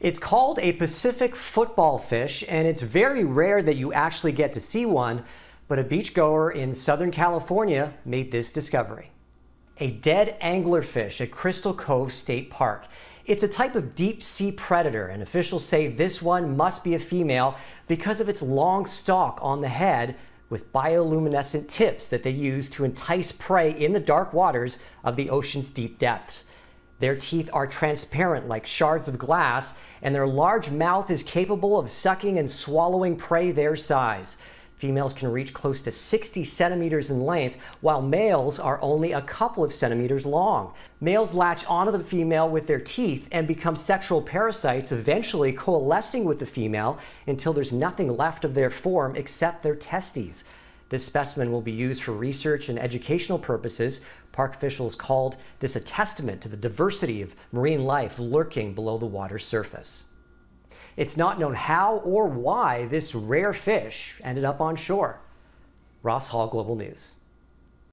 It's called a Pacific football fish, and it's very rare that you actually get to see one, but a beachgoer in Southern California made this discovery. A dead anglerfish at Crystal Cove State Park. It's a type of deep sea predator, and officials say this one must be a female because of its long stalk on the head with bioluminescent tips that they use to entice prey in the dark waters of the ocean's deep depths. Their teeth are transparent like shards of glass, and their large mouth is capable of sucking and swallowing prey their size. Females can reach close to 60 centimeters in length, while males are only a couple of centimeters long. Males latch onto the female with their teeth and become sexual parasites, eventually coalescing with the female until there's nothing left of their form except their testes. This specimen will be used for research and educational purposes. Park officials called this a testament to the diversity of marine life lurking below the water's surface. It's not known how or why this rare fish ended up on shore. Ross Hull, Global News.